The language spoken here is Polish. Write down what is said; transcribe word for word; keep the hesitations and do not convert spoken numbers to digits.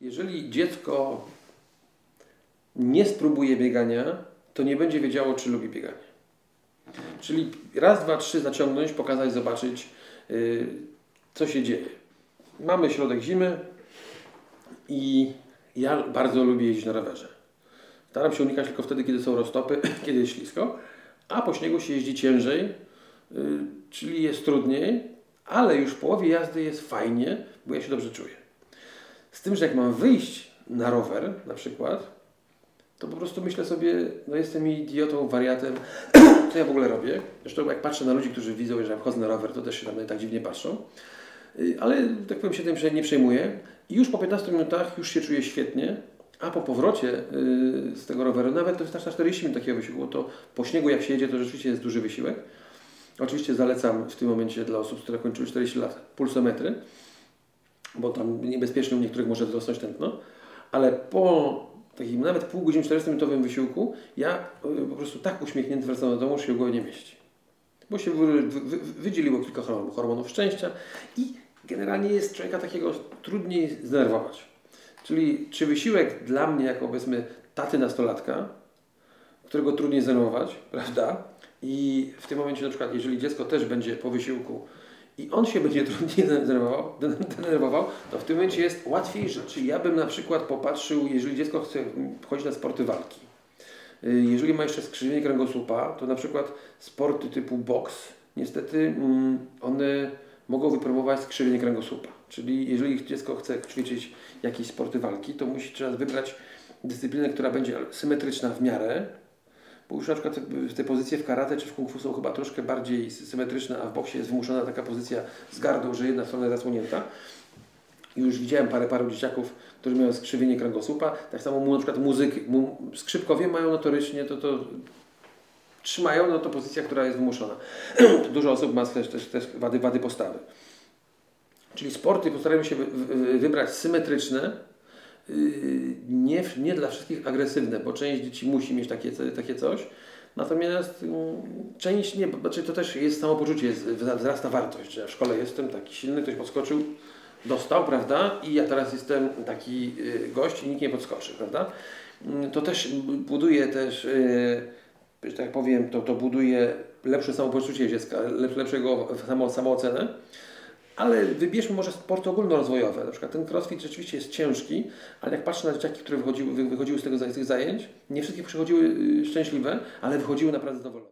Jeżeli dziecko nie spróbuje biegania, to nie będzie wiedziało, czy lubi bieganie. Czyli raz, dwa, trzy zaciągnąć, pokazać, zobaczyć, yy, co się dzieje. Mamy środek zimy i ja bardzo lubię jeździć na rowerze. Staram się unikać tylko wtedy, kiedy są roztopy, kiedy jest ślisko, a po śniegu się jeździ ciężej, yy, czyli jest trudniej, ale już w połowie jazdy jest fajnie, bo ja się dobrze czuję. Z tym, że jak mam wyjść na rower na przykład, to po prostu myślę sobie, no jestem idiotą, wariatem, co ja w ogóle robię. Zresztą jak patrzę na ludzi, którzy widzą, że ja wchodzę na rower, to też się na mnie tak dziwnie patrzą. Ale tak powiem, się tym nie przejmuję. I już po piętnastu minutach już się czuję świetnie, a po powrocie z tego roweru, nawet to wystarcza czterdzieści minut takiego wysiłku, to po śniegu jak się jedzie, to rzeczywiście jest duży wysiłek. Oczywiście zalecam w tym momencie dla osób, które kończyły czterdzieści lat, pulsometry, bo tam niebezpiecznie u niektórych może wzrosnąć tętno, ale po takim nawet pół godziny czterdziestominutowym wysiłku, ja po prostu tak uśmiechnięty wracam do domu, że się w głowie nie mieści. Bo się wy, wy, wydzieliło kilka hormonów, hormonów szczęścia i generalnie jest człowieka takiego trudniej zdenerwować. Czyli czy wysiłek dla mnie, jako powiedzmy taty nastolatka, którego trudniej zdenerwować, prawda? I w tym momencie na przykład, jeżeli dziecko też będzie po wysiłku i on się będzie trudniej denerwował, denerwował, to w tym momencie jest łatwiejsze. Czyli ja bym na przykład popatrzył, jeżeli dziecko chce chodzić na sporty walki. Jeżeli ma jeszcze skrzywienie kręgosłupa, to na przykład sporty typu boks, niestety one mogą wypromować skrzywienie kręgosłupa. Czyli jeżeli dziecko chce ćwiczyć jakieś sporty walki, to musi trzeba wybrać dyscyplinę, która będzie symetryczna w miarę, bo już na przykład te pozycje w karate czy w kung fu są chyba troszkę bardziej symetryczne, a w boksie jest wymuszona taka pozycja z gardą, że jedna strona jest zasłonięta. I już widziałem parę paru dzieciaków, którzy mają skrzywienie kręgosłupa. Tak samo mu na przykład muzyki, mu, skrzypkowie mają notorycznie, to, to trzymają, no to pozycja, która jest wymuszona. Dużo osób ma też, też, też wady, wady postawy. Czyli sporty postarajmy się wy, wy, wybrać symetryczne, Nie, nie dla wszystkich agresywne, bo część dzieci musi mieć takie, takie coś, natomiast część nie, znaczy to też jest samopoczucie, jest, wzrasta wartość, że w szkole jestem taki silny, ktoś podskoczył, dostał, prawda, i ja teraz jestem taki gość i nikt nie podskoczy, prawda. To też buduje też, że tak powiem, to, to buduje lepsze samopoczucie dziecka, lepszego samo, samoocenę. Ale wybierzmy może sporty ogólnorozwojowe. Na przykład ten crossfit rzeczywiście jest ciężki, ale jak patrzę na dzieciaki, które wychodziły, wychodziły z, tego, z tych zajęć, nie wszystkie przychodziły szczęśliwe, ale wychodziły naprawdę zadowolone.